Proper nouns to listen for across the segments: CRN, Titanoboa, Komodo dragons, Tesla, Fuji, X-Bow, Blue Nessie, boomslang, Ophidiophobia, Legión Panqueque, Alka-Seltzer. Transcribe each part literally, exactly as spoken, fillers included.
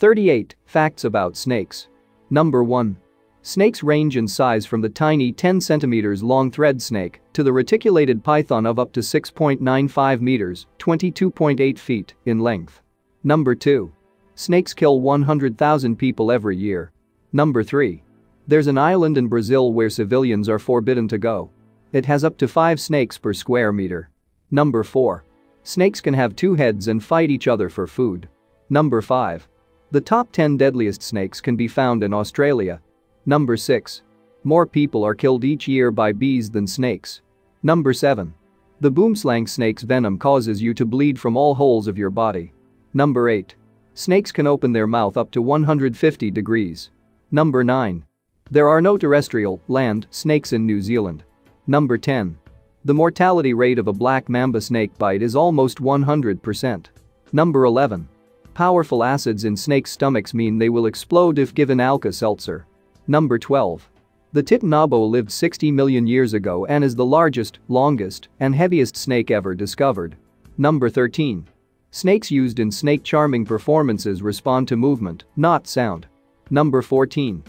thirty-eight Facts about snakes. Number one. Snakes range in size from the tiny ten centimeters long thread snake to the reticulated python of up to six point nine five meters, twenty-two point eight feet, in length. Number two. Snakes kill one hundred thousand people every year. Number three. There's an island in Brazil where civilians are forbidden to go. It has up to five snakes per square meter. Number four. Snakes can have two heads and fight each other for food. Number five. The top ten deadliest snakes can be found in Australia. Number six. More people are killed each year by bees than snakes. Number seven. The boomslang snake's venom causes you to bleed from all holes of your body. Number eight. Snakes can open their mouth up to one hundred fifty degrees. Number nine. There are no terrestrial, land, snakes in New Zealand. Number ten. The mortality rate of a black mamba snake bite is almost one hundred percent. Number eleven. Powerful acids in snakes' stomachs mean they will explode if given Alka-Seltzer. Number twelve. The Titanoboa lived sixty million years ago and is the largest, longest, and heaviest snake ever discovered. Number thirteen. Snakes used in snake charming performances respond to movement, not sound. Number fourteen.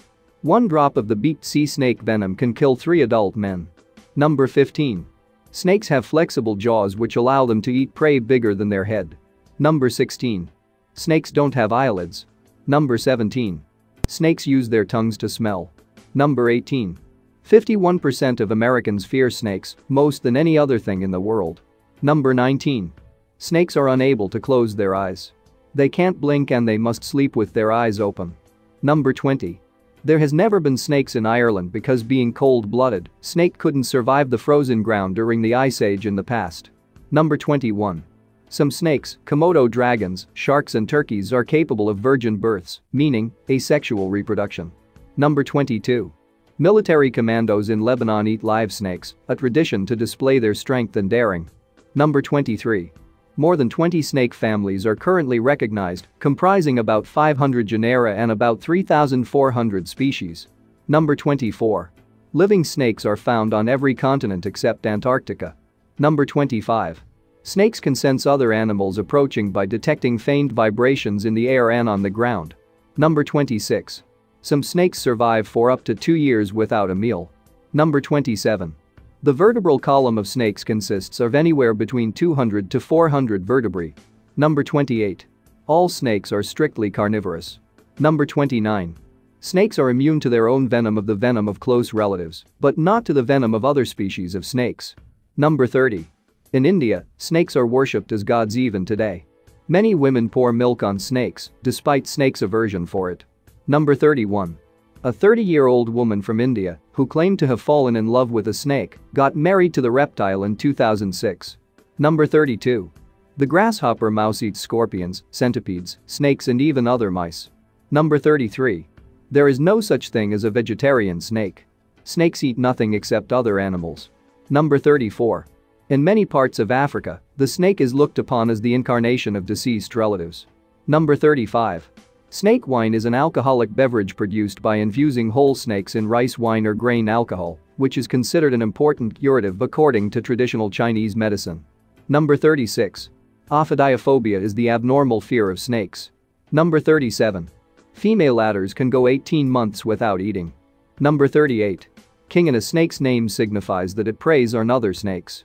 One drop of the beaked sea snake venom can kill three adult men. Number fifteen. Snakes have flexible jaws which allow them to eat prey bigger than their head. Number sixteen. Snakes don't have eyelids. Number seventeen. Snakes use their tongues to smell. Number eighteen. fifty-one percent of Americans fear snakes, more than any other thing in the world. Number nineteen. Snakes are unable to close their eyes. They can't blink and they must sleep with their eyes open. Number twenty. There has never been snakes in Ireland because, being cold-blooded, snake couldn't survive the frozen ground during the Ice Age in the past. Number twenty-one. Some snakes, Komodo dragons, sharks and turkeys are capable of virgin births, meaning asexual reproduction. Number twenty-two. Military commandos in Lebanon eat live snakes, a tradition to display their strength and daring. Number twenty-three. More than twenty snake families are currently recognized, comprising about five hundred genera and about three thousand four hundred species. Number twenty-four. Living snakes are found on every continent except Antarctica. Number twenty-five. Snakes can sense other animals approaching by detecting faint vibrations in the air and on the ground. Number twenty-six. Some snakes survive for up to two years without a meal. Number twenty-seven. The vertebral column of snakes consists of anywhere between two hundred to four hundred vertebrae. Number twenty-eight. All snakes are strictly carnivorous. Number twenty-nine. Snakes are immune to their own venom of the venom of close relatives, but not to the venom of other species of snakes. Number thirty. In India, snakes are worshipped as gods even today. Many women pour milk on snakes, despite snakes' aversion for it. Number thirty-one. A thirty-year-old woman from India, who claimed to have fallen in love with a snake, got married to the reptile in two thousand six. Number thirty-two. The grasshopper mouse eats scorpions, centipedes, snakes and even other mice. Number thirty-three. There is no such thing as a vegetarian snake. Snakes eat nothing except other animals. Number thirty-four. In many parts of Africa, the snake is looked upon as the incarnation of deceased relatives. Number thirty-five. Snake wine is an alcoholic beverage produced by infusing whole snakes in rice wine or grain alcohol, which is considered an important curative according to traditional Chinese medicine. Number thirty-six. Ophidiophobia is the abnormal fear of snakes. Number thirty-seven. Female adders can go eighteen months without eating. Number thirty-eight. King in a snake's name signifies that it preys on other snakes.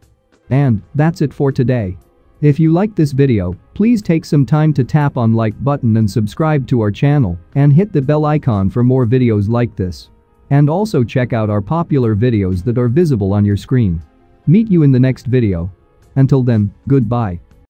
And that's it for today. If you liked this video, please take some time to tap on like button and subscribe to our channel and hit the bell icon for more videos like this. And also check out our popular videos that are visible on your screen. Meet you in the next video. Until then, goodbye.